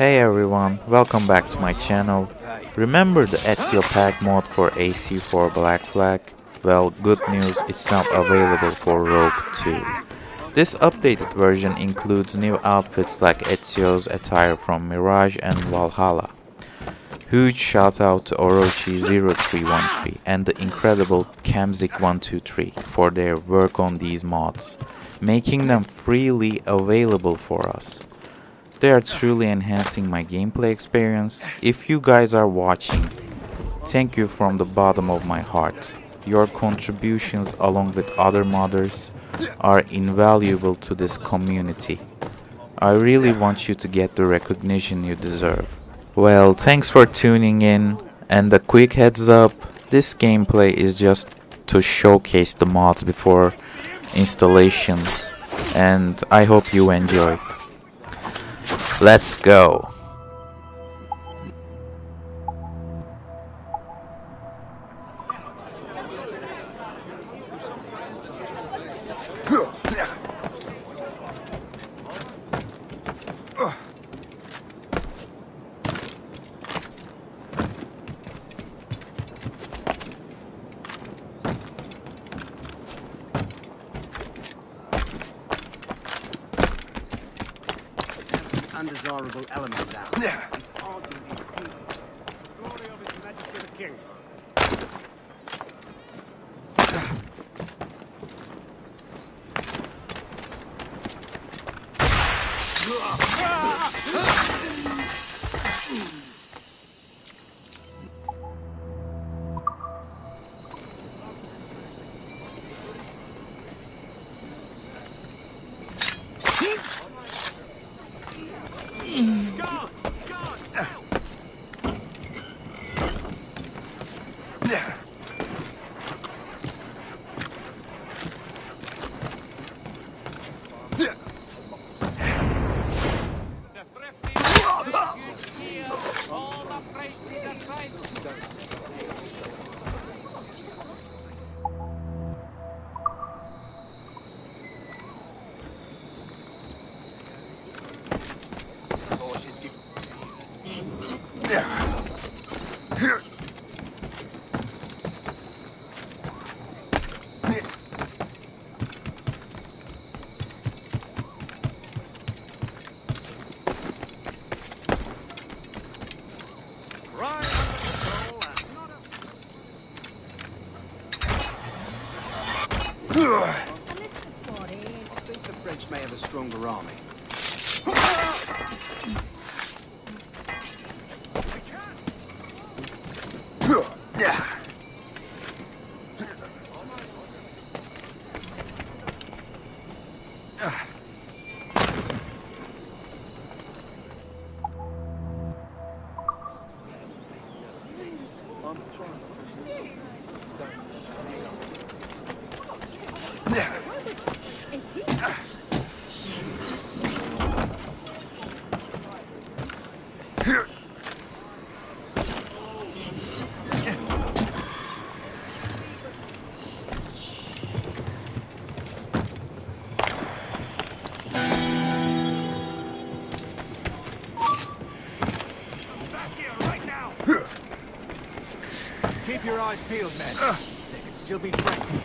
Hey everyone, welcome back to my channel. Remember the Ezio pack mod for AC4 Black Flag? Well, good news, it's now available for Rogue 2. This updated version includes new outfits like Ezio's attire from Mirage and Valhalla. Huge shout out to Orochi0313 and the incredible Kamzik123 for their work on these mods, making them freely available for us. They are truly enhancing my gameplay experience. If you guys are watching, thank you from the bottom of my heart. Your contributions along with other modders are invaluable to this community. I really want you to get the recognition you deserve. Well, thanks for tuning in, and a quick heads up, this gameplay is just to showcase the mods before installation, and I hope you enjoy. Let's go! Undesirable element now. Yeah. It's arguably the glory of His Majesty the King. May have a stronger army. Keep your eyes peeled, men. They could still be frightened.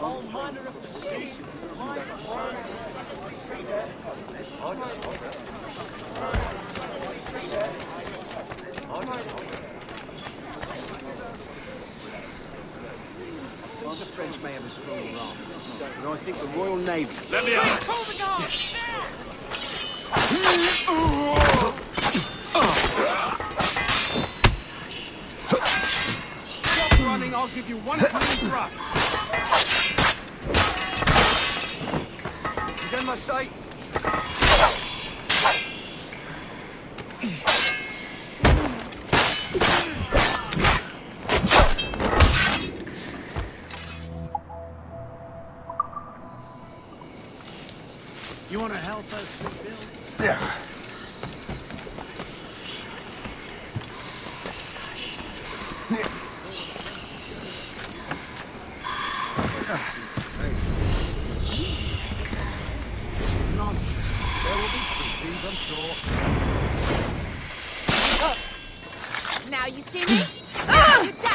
All minor applications. Well, the French may have a strong arm, but I think the Royal Navy... Let me out! Stop running, I'll give you one thrust. He's in my sight. You want to help us rebuild? Yeah. Now you see me? Now you die!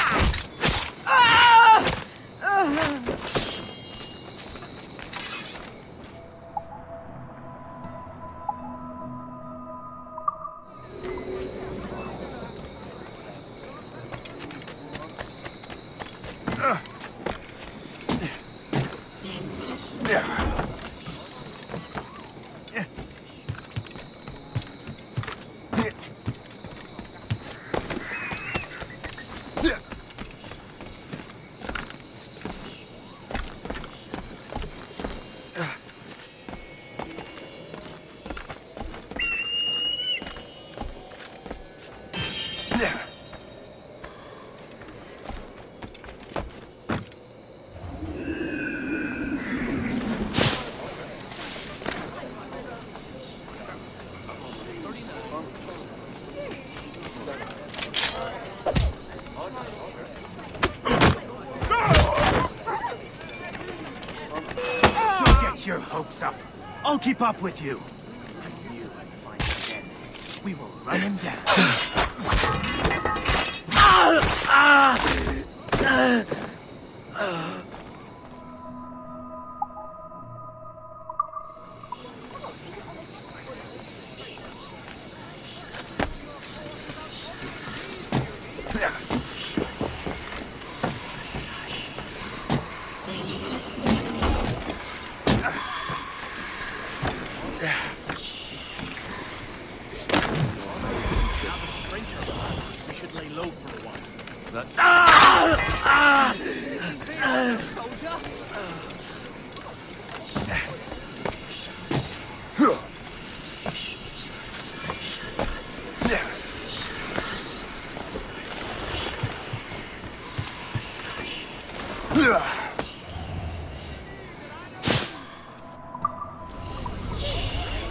I'll keep up with you. And you and find him again. We will run him down.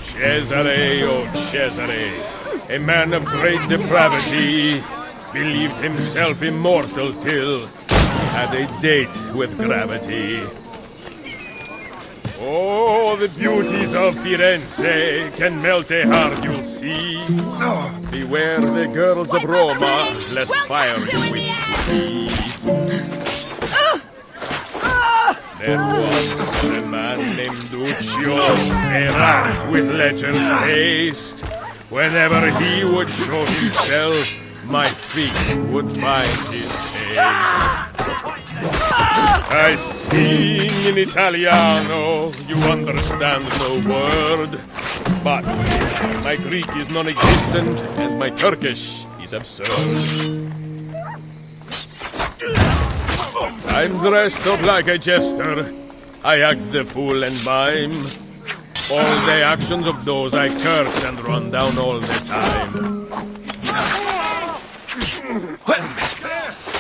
Cesare, oh Cesare, a man of great depravity, believed himself immortal till he had a date with gravity. Oh, the beauties of Firenze can melt a heart, you'll see. Beware the girls of Roma, lest fire you wish to be. There was a man named Duccio, a rat with legend's taste. Whenever he would show himself, my feet would find his taste. I sing in Italiano, you understand no word. But my Greek is non-existent and my Turkish is absurd. I'm dressed up like a jester. I act the fool and mime. All the actions of those I curse and run down all the time.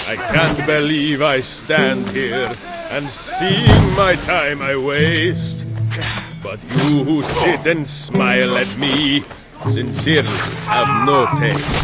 I can't believe I stand here and seeing my time I waste. But you who sit and smile at me sincerely have no taste.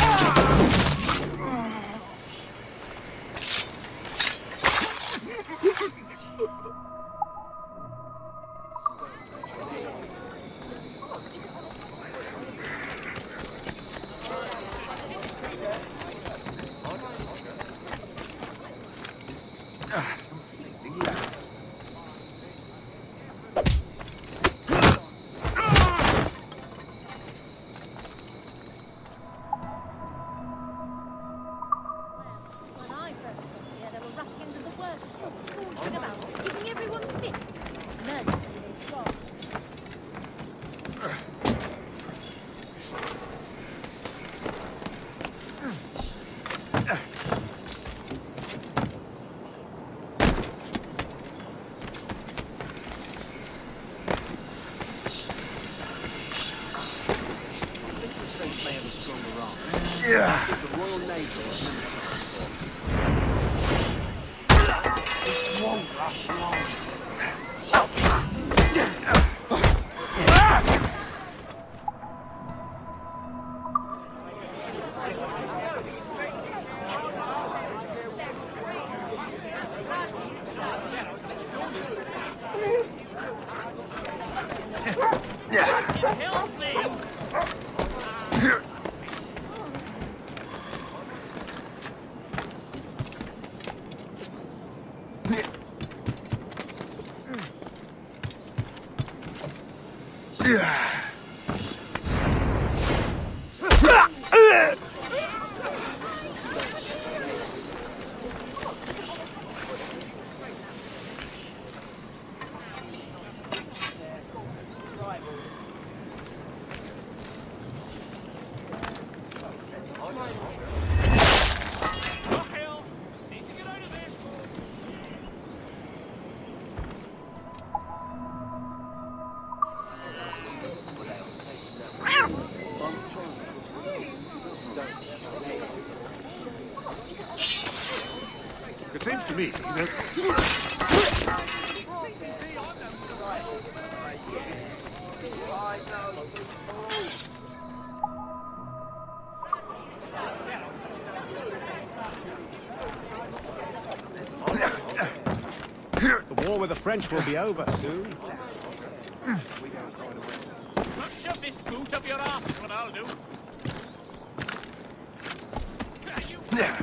The war with the French will be over soon. Shove this boot up your ass is what I'll do. Yeah.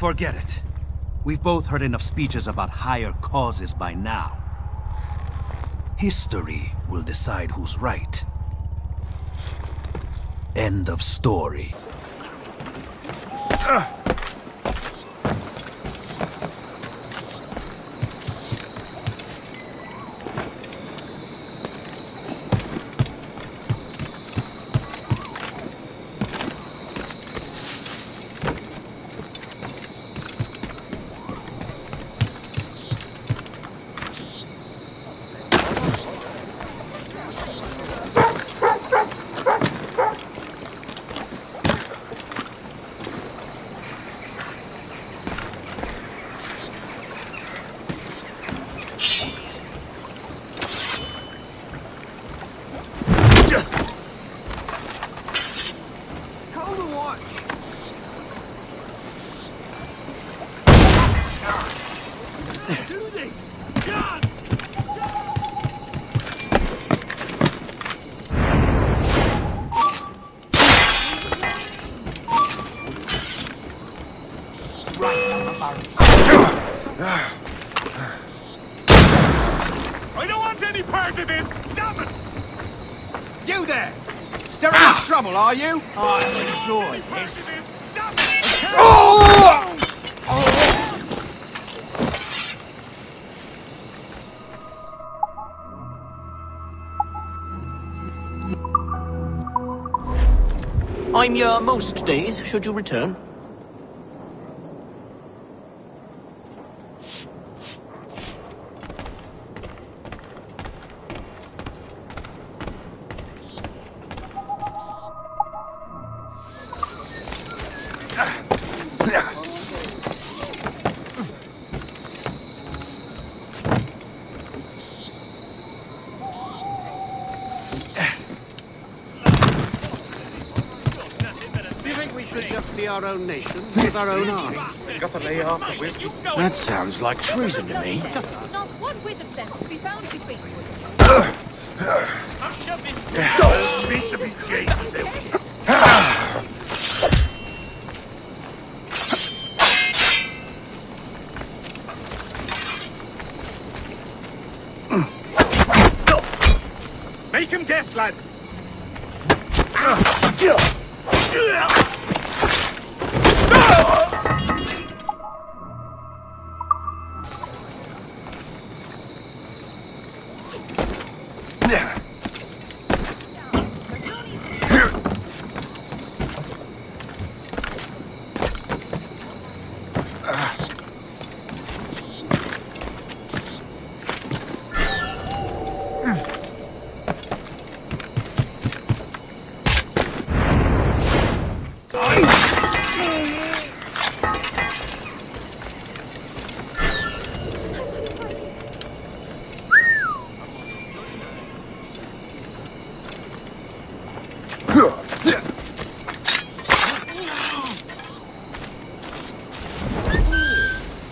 Forget it. We've both heard enough speeches about higher causes by now. History will decide who's right. End of story. Are you? I enjoy this. Oh! Oh! I'm here most days, should you return. Our own nation with our own army. Got to lay off the whiskey. That sounds like treason to me. Not one whit of sense to be found between you. Don't speak to me, Jesus. Make him guess, lads.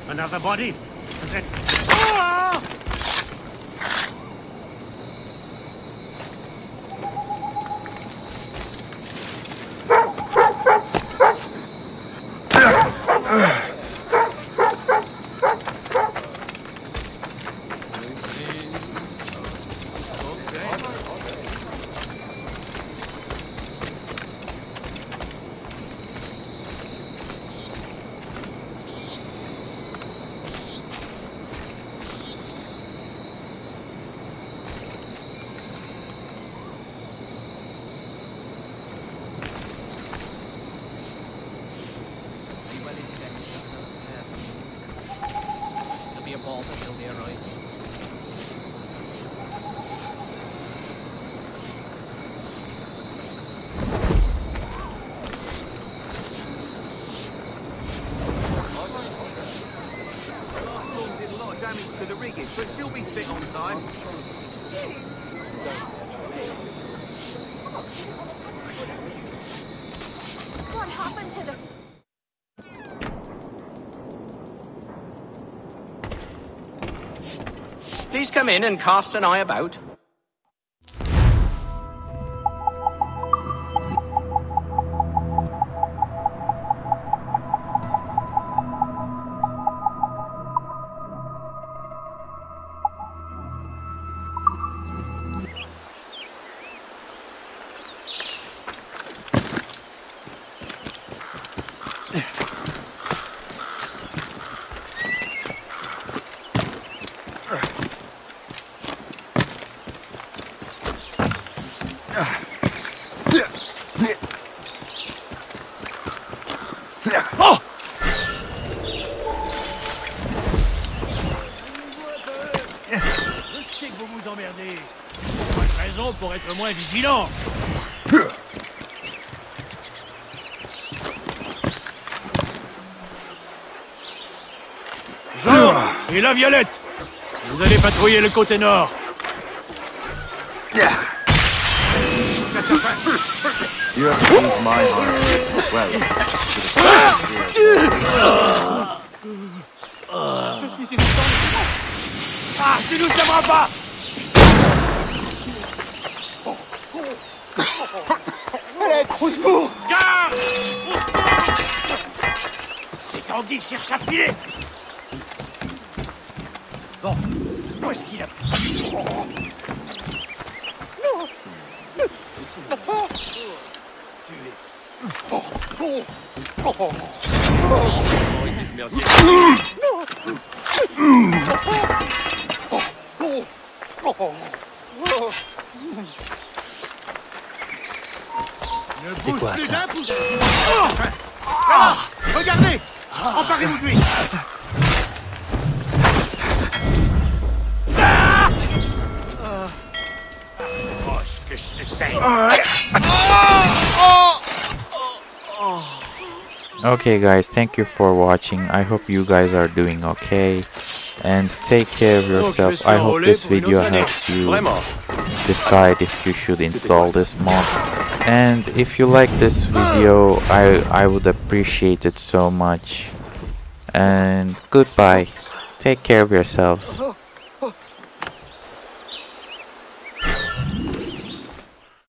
Another body? Please come in and cast an eye about. Regardez, pas de raison pour être moins vigilant. Jean et la Violette, vous allez patrouiller le côté nord. You have changed my heart. Well, je suis ici. Ah, tu nous tiendras pas. Allez, au secours. Garde. Cet anguille cherche à filer. Bon, où est-ce qu'il a pris? C'est quoi ça? Regardez! Emparez-vous de lui! Oh, ce que je te sais! Okay guys, thank you for watching. I hope you guys are doing okay and take care of yourself. I hope this video helps you decide if you should install this mod, and if you like this video I would appreciate it so much. And goodbye, take care of yourselves.